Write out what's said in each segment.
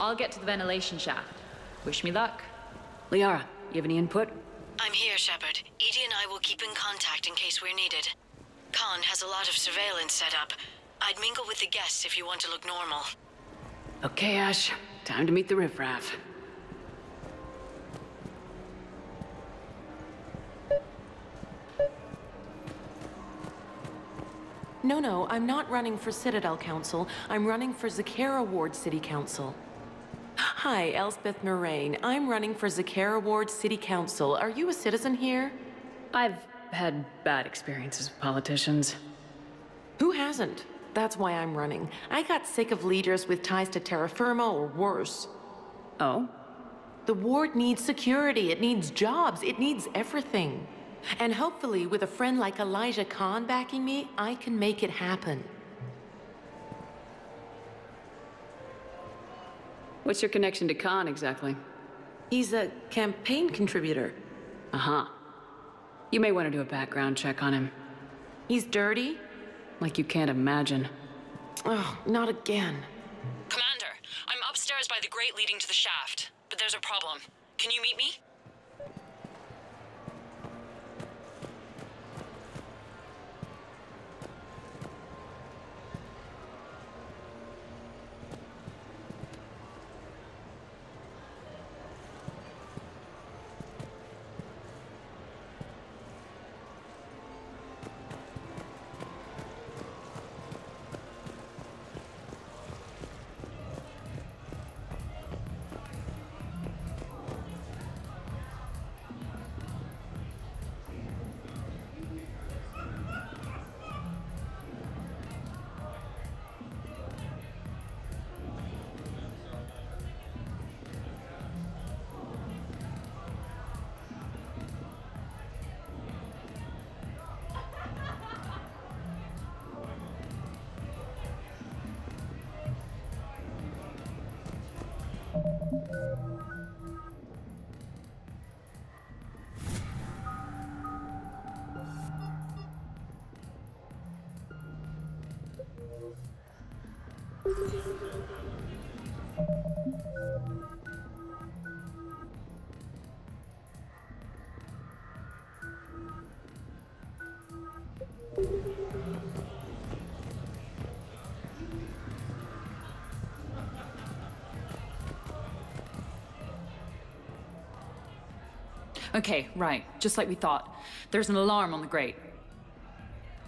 I'll get to the ventilation shaft. Wish me luck. Liara, you have any input? I'm here, Shepard. EDI and I will keep in contact in case we're needed. Khan has a lot of surveillance set up. I'd mingle with the guests if you want to look normal. Okay, Ash. Time to meet the riffraff. No, I'm not running for Citadel Council. I'm running for Zakera Ward City Council. Hi, Elspeth Moraine. I'm running for Zakera Ward City Council. Are you a citizen here? I've had bad experiences with politicians. Who hasn't? That's why I'm running. I got sick of leaders with ties to terra firma or worse. Oh? The ward needs security, it needs jobs, it needs everything. And hopefully, with a friend like Elijah Khan backing me, I can make it happen. What's your connection to Khan, exactly? He's a campaign contributor. Uh-huh. You may want to do a background check on him. He's dirty? Like you can't imagine. Oh, not again. Commander, I'm upstairs by the grate leading to the shaft, but there's a problem. Can you meet me? Okay, right. Just like we thought. There's an alarm on the grate.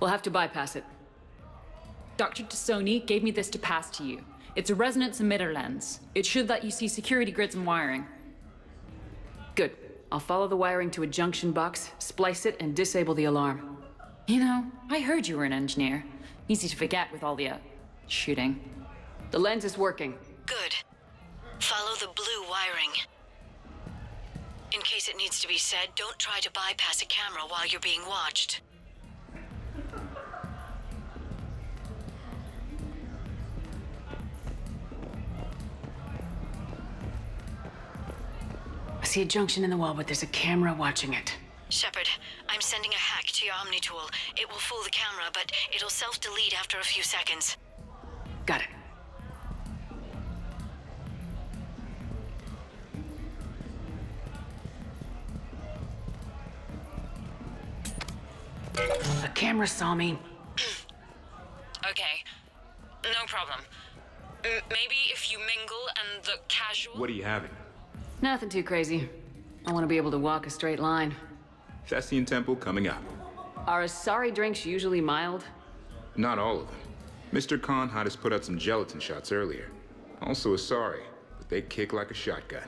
We'll have to bypass it. Dr. DeSoni gave me this to pass to you. It's a resonance emitter lens. It should let you see security grids and wiring. Good. I'll follow the wiring to a junction box, splice it, and disable the alarm. You know, I heard you were an engineer. Easy to forget with all the, shooting. The lens is working. Good. Follow the blue wiring. In case it needs to be said, don't try to bypass a camera while you're being watched. I see a junction in the wall, but there's a camera watching it. Shepard, I'm sending a hack to your OmniTool. It will fool the camera, but it'll self-delete after a few seconds. Got it. The camera saw me. Okay. No problem. Maybe if you mingle and look casual... What are you having? Nothing too crazy. I want to be able to walk a straight line. Thessian Temple coming up. Are Asari drinks usually mild? Not all of them. Mr. Khan had us put out some gelatin shots earlier. Also Asari, but they kick like a shotgun.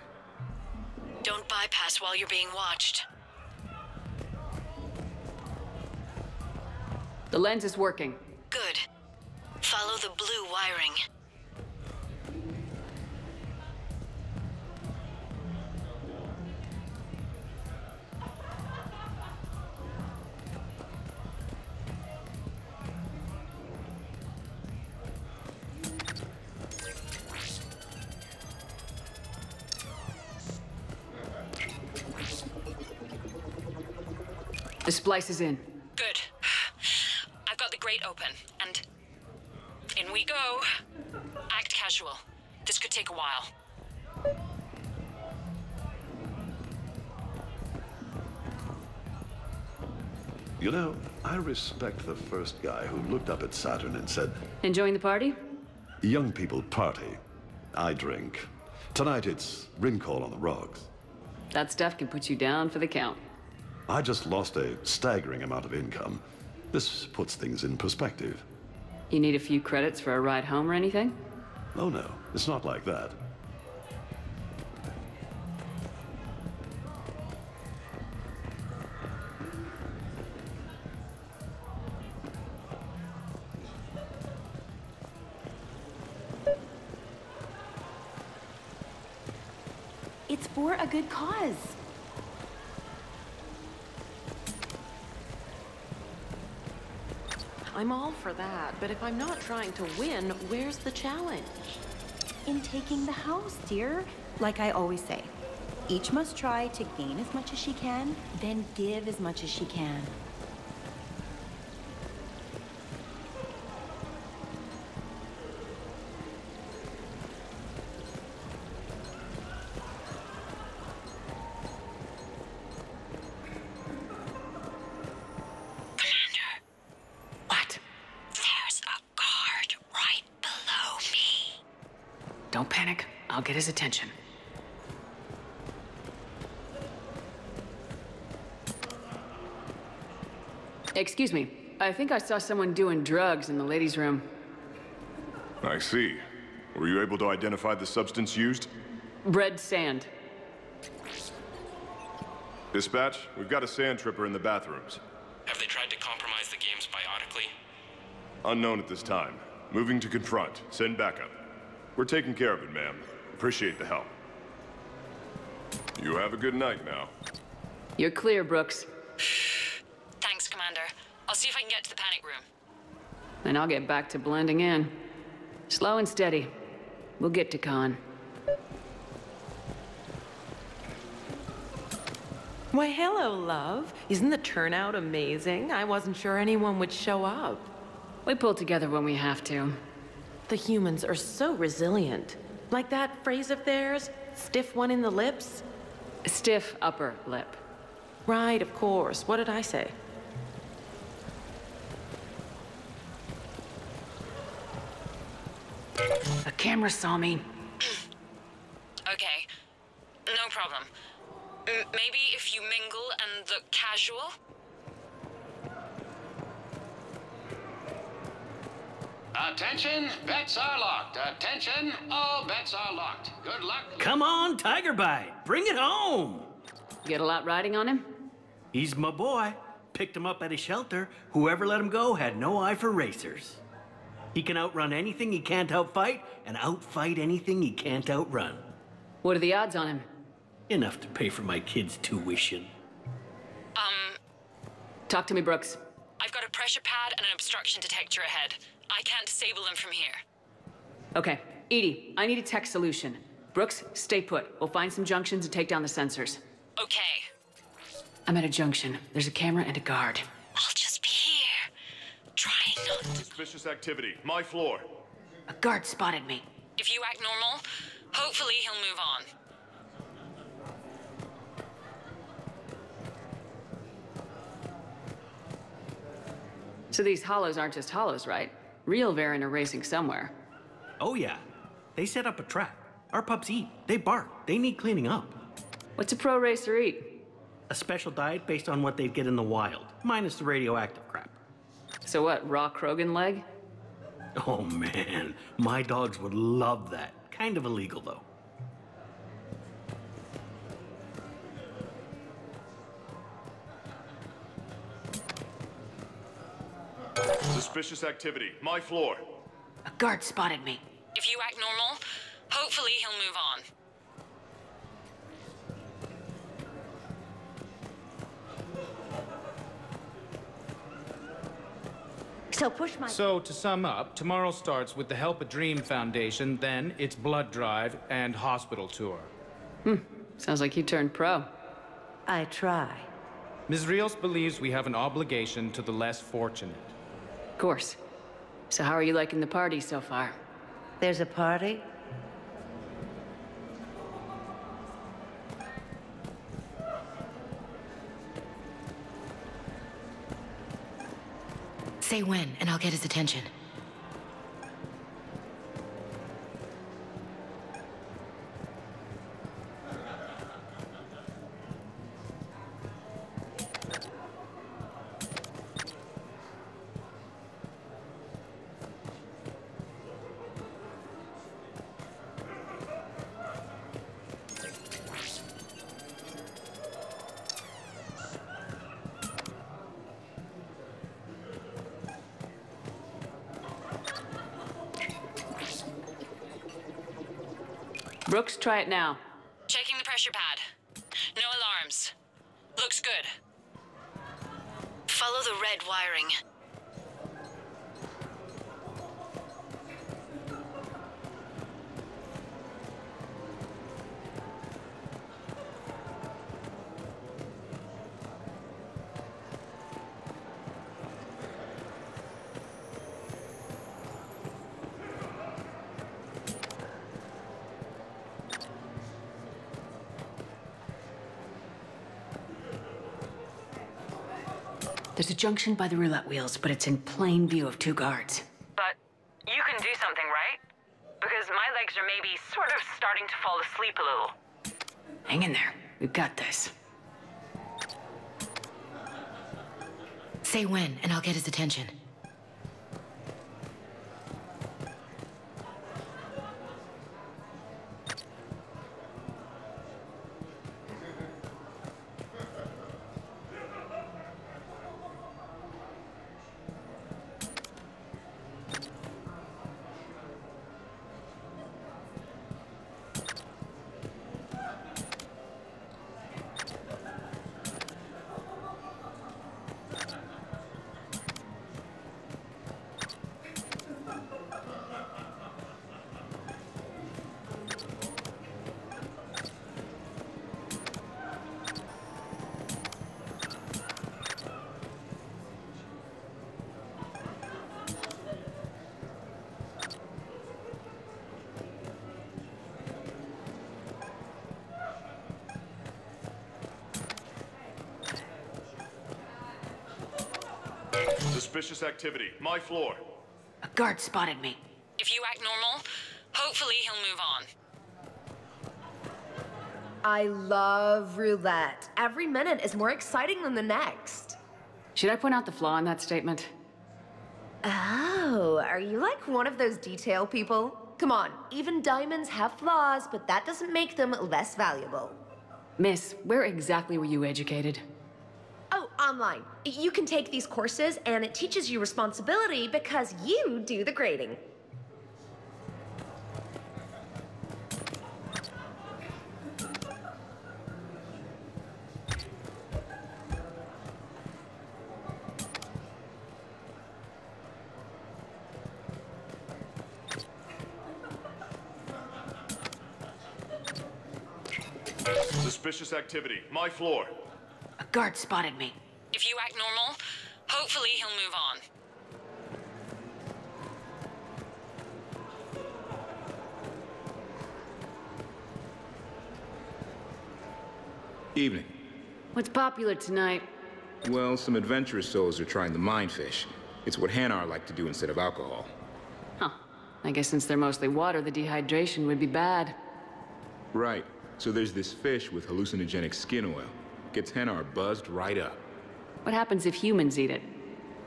Don't bypass while you're being watched. The lens is working. Good. Follow the blue wiring. The splice is in. Good. Open, and in we go. Act casual. This could take a while. You know, I respect the first guy who looked up at Saturn and said... Enjoying the party? Young people party. I drink. Tonight it's Rincall on the rocks. That stuff can put you down for the count. I just lost a staggering amount of income. This puts things in perspective. You need a few credits for a ride home or anything? Oh no, it's not like that. It's for a good cause. I'm all for that, but if I'm not trying to win, where's the challenge? In taking the house, dear. Like I always say, each must try to gain as much as she can, then give as much as she can. Get his attention. Excuse me. I think I saw someone doing drugs in the ladies' room. I see. Were you able to identify the substance used? Red sand. Dispatch, we've got a sand tripper in the bathrooms. Have they tried to compromise the games biotically? Unknown at this time. Moving to confront. Send backup. We're taking care of it, ma'am. Appreciate the help. You have a good night now. You're clear, Brooks. Thanks, Commander. I'll see if I can get to the panic room. And I'll get back to blending in. Slow and steady. We'll get to Khan. Why, hello, love. Isn't the turnout amazing? I wasn't sure anyone would show up. We pull together when we have to. The humans are so resilient. Like that phrase of theirs, stiff one in the lips? Stiff upper lip. Right, of course. What did I say? The camera saw me. Okay. No problem. Maybe if you mingle and look casual? Attention, bets are locked. Attention, all bets are locked. Good luck. Come on, Tiger Bite. Bring it home. Get a lot riding on him? He's my boy. Picked him up at a shelter. Whoever let him go had no eye for racers. He can outrun anything he can't outfight, and outfight anything he can't outrun. What are the odds on him? Enough to pay for my kid's tuition. Talk to me, Brooks. I've got a pressure pad and an obstruction detector ahead. I can't disable them from here. Okay, EDI, I need a tech solution. Brooks, stay put. We'll find some junctions and take down the sensors. Okay. I'm at a junction. There's a camera and a guard. I'll just be here. Try not to... Suspicious activity. My floor. A guard spotted me. If you act normal, hopefully he'll move on. So these hollows aren't just hollows, right? Real Varen are racing somewhere. Oh yeah. They set up a trap. Our pups eat. They bark. They need cleaning up. What's a pro racer eat? A special diet based on what they'd get in the wild, minus the radioactive crap. So what, raw Krogan leg? Oh man, my dogs would love that. Kind of illegal though. Suspicious activity. My floor. A guard spotted me. If you act normal, hopefully he'll move on. So to sum up, tomorrow starts with the Help a Dream Foundation, then it's blood drive and hospital tour. Sounds like you turned pro. I try. Ms. Rios believes we have an obligation to the less fortunate. Of course. So how are you liking the party so far? There's a party? Say when, and I'll get his attention. Brooks, try it now. Checking the pressure pad. No alarms. Looks good. Follow the red wiring. There's a junction by the roulette wheels, but it's in plain view of two guards. But you can do something, right? Because my legs are maybe sort of starting to fall asleep a little. Hang in there. We've got this. Say when, and I'll get his attention. Suspicious activity. My floor. A guard spotted me. If you act normal, hopefully he'll move on. I love roulette. Every minute is more exciting than the next. Should I point out the flaw in that statement? Oh, are you like one of those detail people? Come on, even diamonds have flaws, but that doesn't make them less valuable. Miss, where exactly were you educated? Online. You can take these courses, and it teaches you responsibility because you do the grading. Suspicious activity. My floor. A guard spotted me. If you act normal, hopefully he'll move on. Evening. What's popular tonight? Well, some adventurous souls are trying the mind fish. It's what Hanar like to do instead of alcohol. Huh. I guess since they're mostly water, the dehydration would be bad. Right. So there's this fish with hallucinogenic skin oil. Gets Hanar buzzed right up. What happens if humans eat it?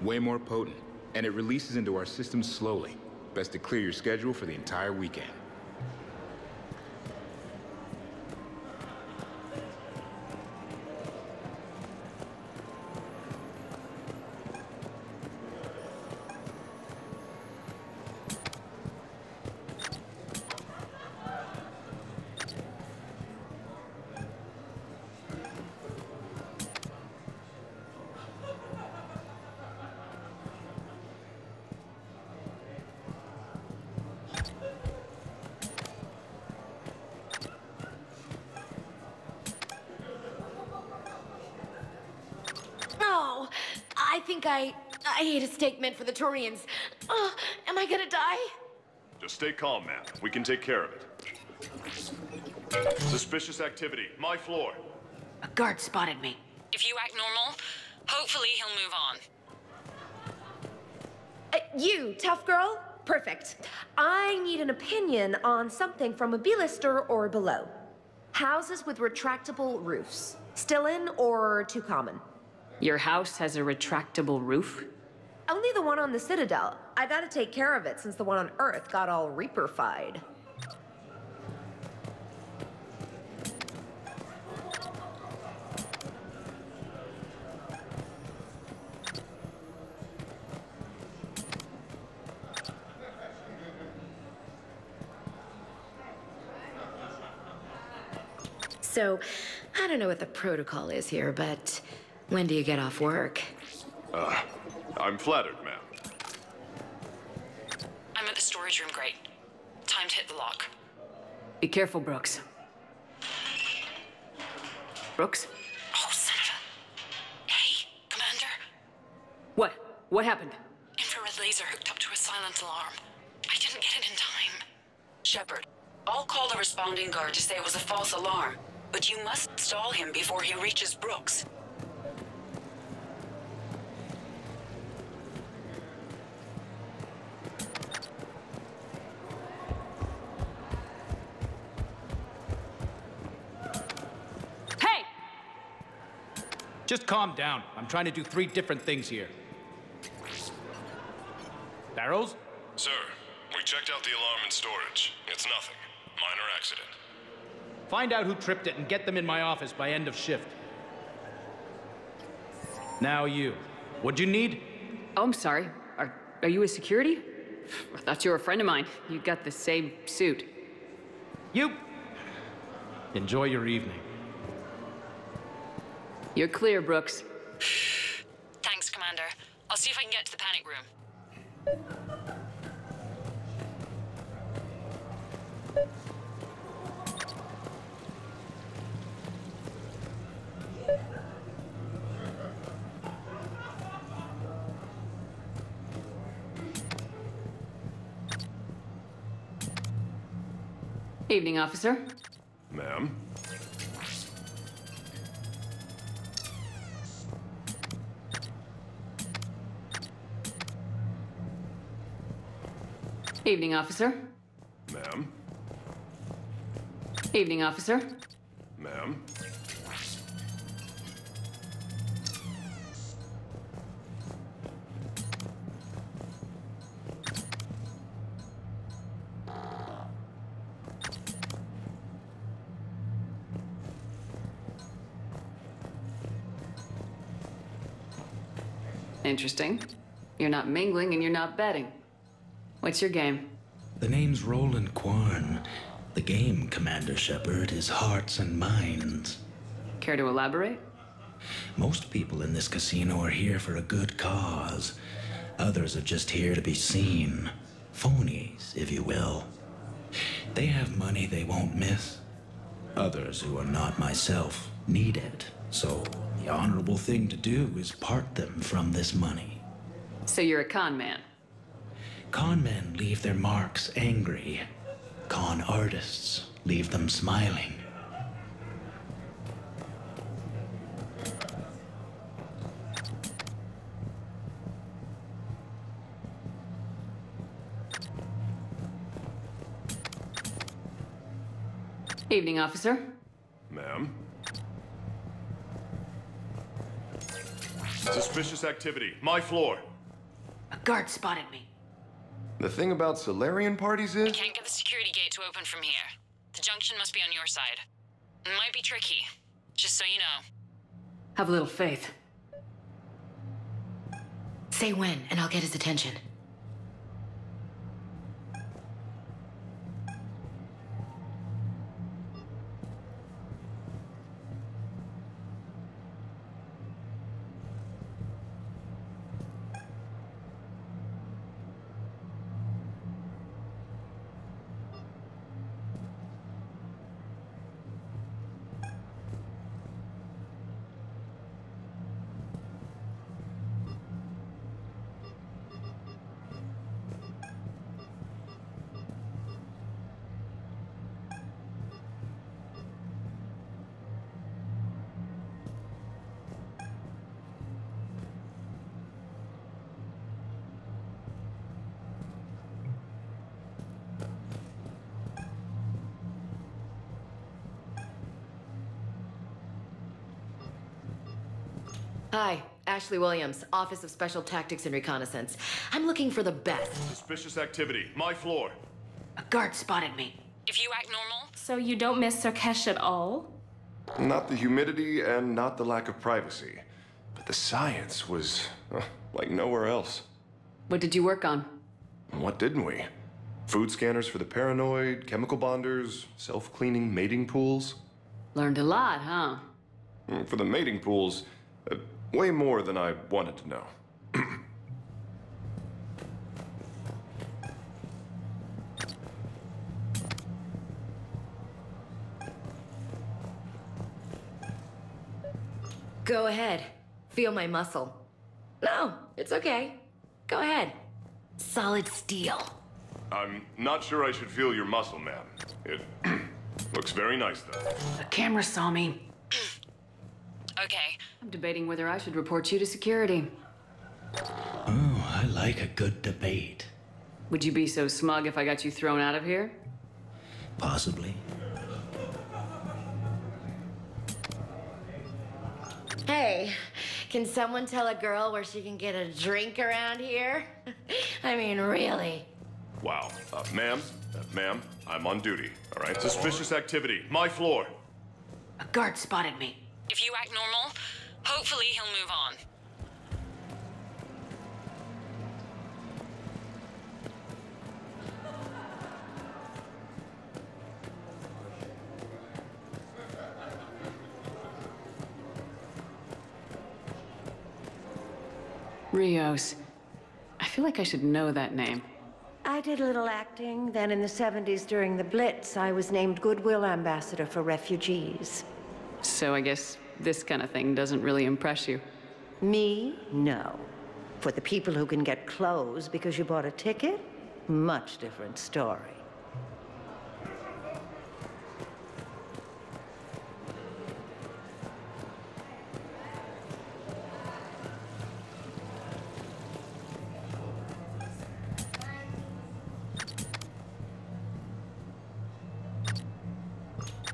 Way more potent, and it releases into our system slowly. Best to clear your schedule for the entire weekend. I ate a steak meant for the Torians. Am I gonna die? Just stay calm, ma'am. We can take care of it. Suspicious activity. My floor. A guard spotted me. If you act normal, hopefully he'll move on. You, tough girl? Perfect. I need an opinion on something from a B-lister or below. Houses with retractable roofs. Still in or too common? Your house has a retractable roof? Only the one on the Citadel. I gotta take care of it since the one on Earth got all reaper-fied. So, I don't know what the protocol is here, but when do you get off work? I'm flattered, ma'am. I'm at the storage room grate. Time to hit the lock. Be careful, Brooks. Brooks? Oh, son of a... Hey, Commander. What? What happened? Infrared laser hooked up to a silent alarm. I didn't get it in time. Shepard, I'll call the responding guard to say it was a false alarm. But you must stall him before he reaches Brooks. Hey! Just calm down. I'm trying to do 3 different things here. Barrels? Sir, we checked out the alarm in storage. It's nothing. Minor accident. Find out who tripped it and get them in my office by end of shift. Now you. What'd you need? Oh, I'm sorry. Are you a security? I thought you were a friend of mine. You got the same suit. You. Enjoy your evening. You're clear, Brooks. Thanks, Commander. I'll see if I can get to the panic room. Evening, officer. Ma'am. Evening, officer. Ma'am. Evening, officer. Ma'am. Interesting. You're not mingling and you're not betting. What's your game? The name's Roland Quarn. The game, Commander Shepard, is hearts and minds. Care to elaborate? Most people in this casino are here for a good cause. Others are just here to be seen. Phonies, if you will. They have money they won't miss. Others who are not myself need it, so the honorable thing to do is part them from this money. So you're a con man? Con men leave their marks angry. Con artists leave them smiling. Evening, officer. Ma'am. Suspicious activity. My floor. A guard spotted me. The thing about Solarian parties is... I can't get the security gate to open from here. The junction must be on your side. It might be tricky, just so you know. Have a little faith. Say when, and I'll get his attention. Hi, Ashley Williams, Office of Special Tactics and Reconnaissance. I'm looking for the best. Suspicious activity. My floor. A guard spotted me. If you act normal... So you don't miss Sarkesh at all? Not the humidity and not the lack of privacy. But the science was like nowhere else. What did you work on? What didn't we? Food scanners for the paranoid, chemical bonders, self-cleaning mating pools. Learned a lot, huh? For the mating pools, way more than I wanted to know. Go ahead. Feel my muscle. No, it's okay. Go ahead. Solid steel. I'm not sure I should feel your muscle, ma'am. It looks very nice, though. The camera saw me. Okay. I'm debating whether I should report you to security. Ooh, I like a good debate. Would you be so smug if I got you thrown out of here? Possibly. Hey, can someone tell a girl where she can get a drink around here? I mean, really. Wow. Ma'am, I'm on duty, all right? Suspicious activity. My floor. A guard spotted me. If you act normal, hopefully he'll move on. Rios. I feel like I should know that name. I did a little acting, then in the 70s during the Blitz, I was named Goodwill Ambassador for Refugees. So I guess this kind of thing doesn't really impress you. Me? No. For the people who can get clothes because you bought a ticket? Much different story.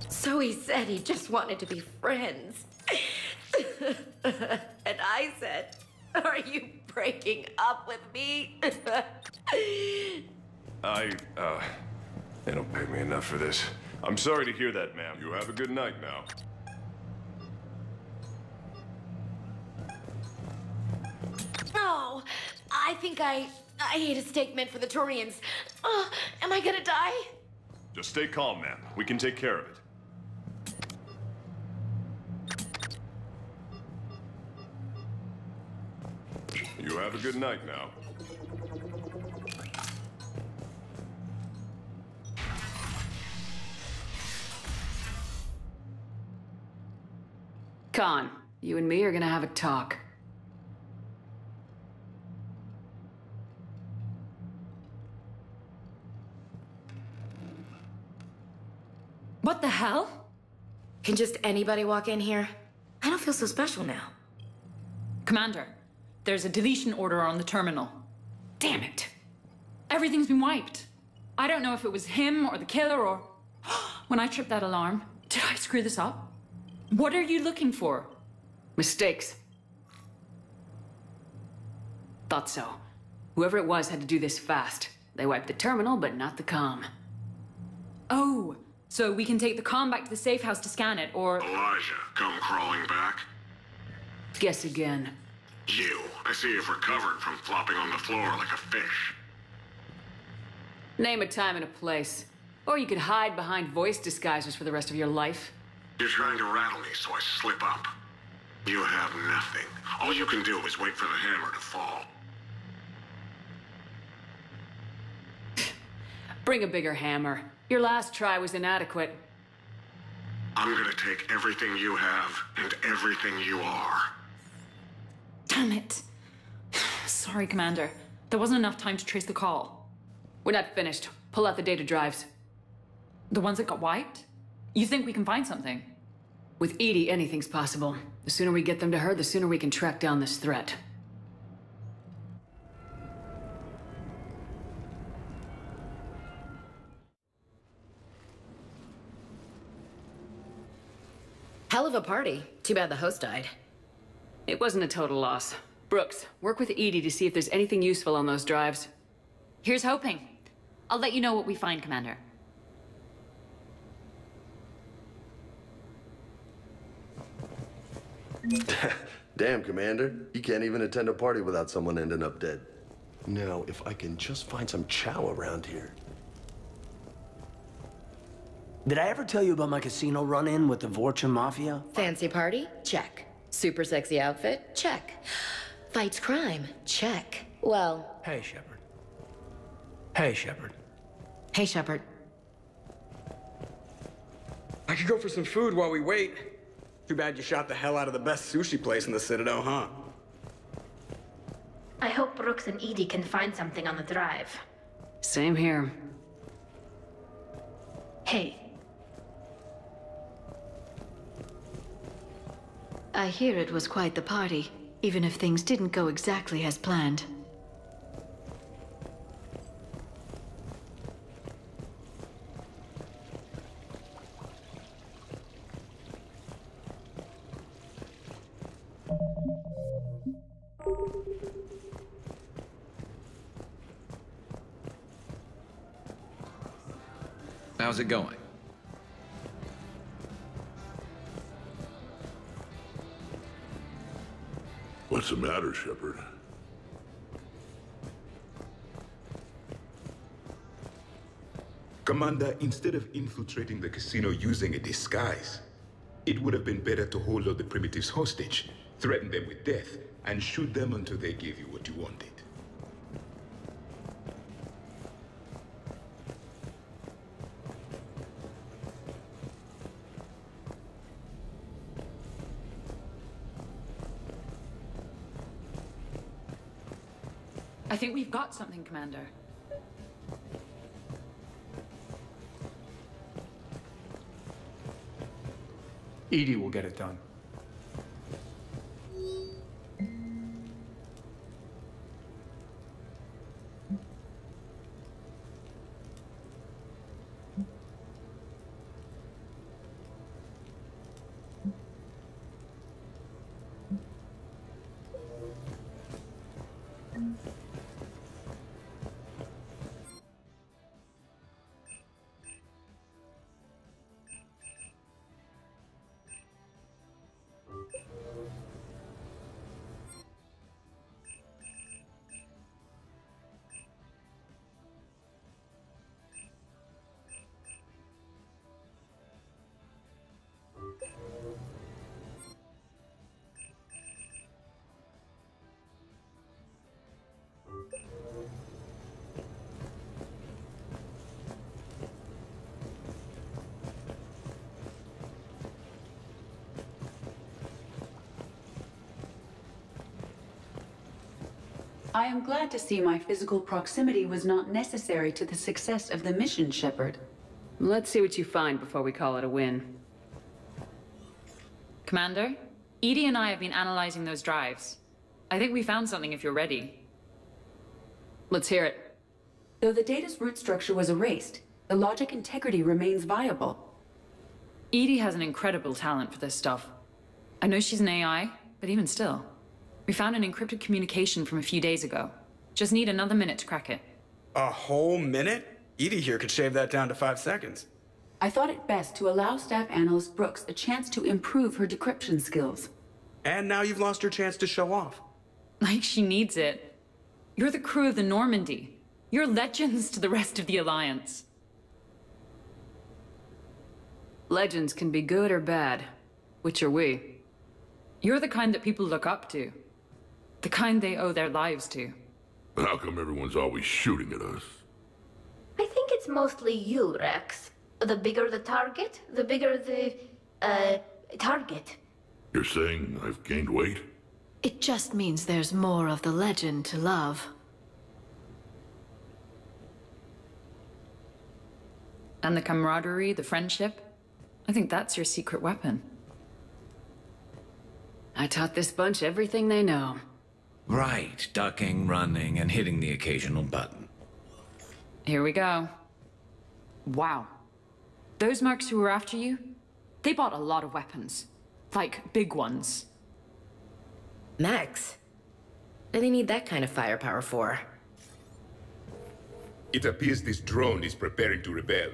So he said he just wanted to be friends. And I said, are you breaking up with me? They don't pay me enough for this. I'm sorry to hear that, ma'am. You have a good night now. No, I think I ate a steak meant for the Torians. Am I gonna die? Just stay calm, ma'am. We can take care of it. You have a good night now. Khan, you and me are gonna have a talk. What the hell? Can just anybody walk in here? I don't feel so special now. Commander. There's a deletion order on the terminal. Damn it. Everything's been wiped. I don't know if it was him or the killer or... When I tripped that alarm, did I screw this up? What are you looking for? Mistakes. Thought so. Whoever it was had to do this fast. They wiped the terminal, but not the comm. Oh, so we can take the comm back to the safe house to scan it, or... Elijah, come crawling back. Guess again. You. I see you've recovered from flopping on the floor like a fish. Name a time and a place. Or you could hide behind voice disguisers for the rest of your life. You're trying to rattle me, so I slip up. You have nothing. All you can do is wait for the hammer to fall. Bring a bigger hammer. Your last try was inadequate. I'm gonna take everything you have and everything you are. Damn it. Sorry, Commander. There wasn't enough time to trace the call. We're not finished. Pull out the data drives. The ones that got wiped? You think we can find something? With EDI, anything's possible. The sooner we get them to her, the sooner we can track down this threat. Hell of a party. Too bad the host died. It wasn't a total loss. Brooks, work with EDI to see if there's anything useful on those drives. Here's hoping. I'll let you know what we find, Commander. Damn, Commander. You can't even attend a party without someone ending up dead. Now, if I can just find some chow around here. Did I ever tell you about my casino run-in with the Vorcha Mafia? Fancy party? Check. Super sexy outfit? Check. Fights crime? Check. Well... Hey, Shepard. Hey, Shepard. Hey, Shepard. I could go for some food while we wait. Too bad you shot the hell out of the best sushi place in the Citadel, huh? I hope Brooks and Edie can find something on the drive. Same here. Hey. I hear it was quite the party, even if things didn't go exactly as planned. How's it going? What's the matter, Shepard? Commander, instead of infiltrating the casino using a disguise, it would have been better to hold all the primitives hostage, threaten them with death, and shoot them until they gave you what you wanted. I think we've got something, Commander. Edie will get it done. I am glad to see my physical proximity was not necessary to the success of the mission, Shepard. Let's see what you find before we call it a win. Commander, Edie and I have been analyzing those drives. I think we found something if you're ready. Let's hear it. Though the data's root structure was erased, the logic integrity remains viable. Edie has an incredible talent for this stuff. I know she's an AI, but even still. We found an encrypted communication from a few days ago. Just need another minute to crack it. A whole minute? Edie here could shave that down to 5 seconds. I thought it best to allow staff analyst Brooks a chance to improve her decryption skills. And now you've lost your chance to show off. Like she needs it. You're the crew of the Normandy. You're legends to the rest of the Alliance. Legends can be good or bad, which are we. You're the kind that people look up to. The kind they owe their lives to. But how come everyone's always shooting at us? I think it's mostly you, Rex. The bigger the target, the bigger the, target. You're saying I've gained weight? It just means there's more of the legend to love. And the camaraderie, the friendship? I think that's your secret weapon. I taught this bunch everything they know. Right, ducking, running, and hitting the occasional button. Here we go. Wow. Those mercs who were after you, they bought a lot of weapons. Like, big ones. Max? What do they need that kind of firepower for? It appears this drone is preparing to rebel.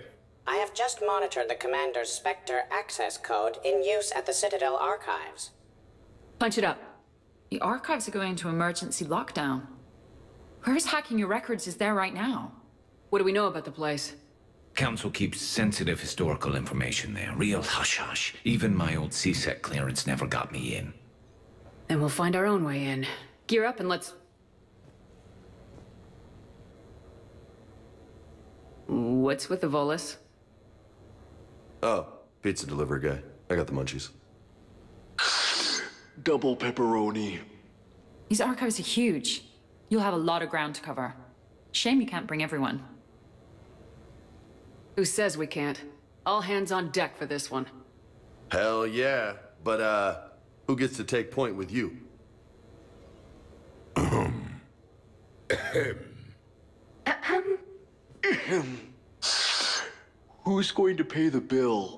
I have just monitored the commander's Spectre access code in use at the Citadel Archives. Punch it up. The Archives are going into emergency lockdown. Whoever's hacking your records is there right now. What do we know about the place? Council keeps sensitive historical information there. Real hush-hush. Even my old C-Sec clearance never got me in. Then we'll find our own way in. Gear up and let's... What's with the Volus? Oh, pizza delivery guy. I got the munchies. Double pepperoni. These archives are huge. You'll have a lot of ground to cover. Shame you can't bring everyone. Who says we can't? All hands on deck for this one. Hell yeah. But, who gets to take point with you? Who's going to pay the bill?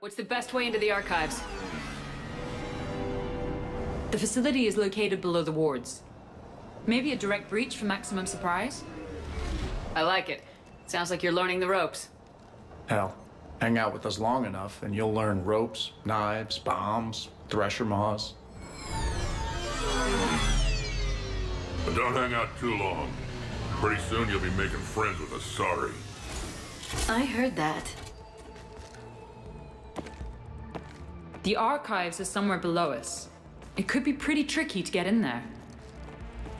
What's the best way into the archives? The facility is located below the wards. Maybe a direct breach for maximum surprise? I like it. Sounds like you're learning the ropes. Hell, hang out with us long enough and you'll learn ropes, knives, bombs, thresher maws. But don't hang out too long. Pretty soon you'll be making friends with Asari. I heard that. The archives are somewhere below us. It could be pretty tricky to get in there.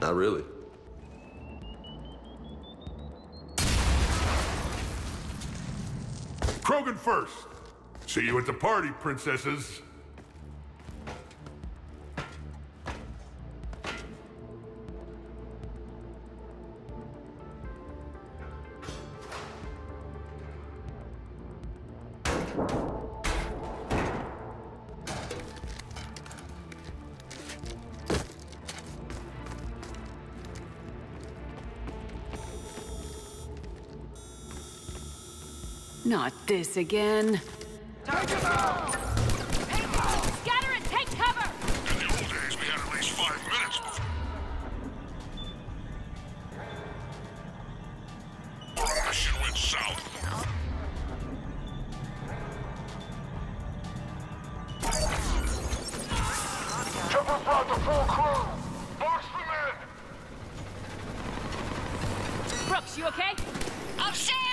Not really. Krogan first! See you at the party, princesses! Not this again. Target out! Hey, scatter and take cover! In the old days, we had at least 5 minutes before... I should went south. Shepard's brought the full crew! Box them in! Brooks, you okay? Upstairs!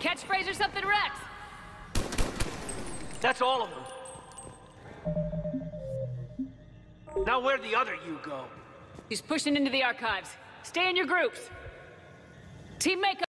catchphrase or something, Rex? That's all of them. Now where'd the other you go? He's pushing into the archives. Stay in your groups. Team makeup.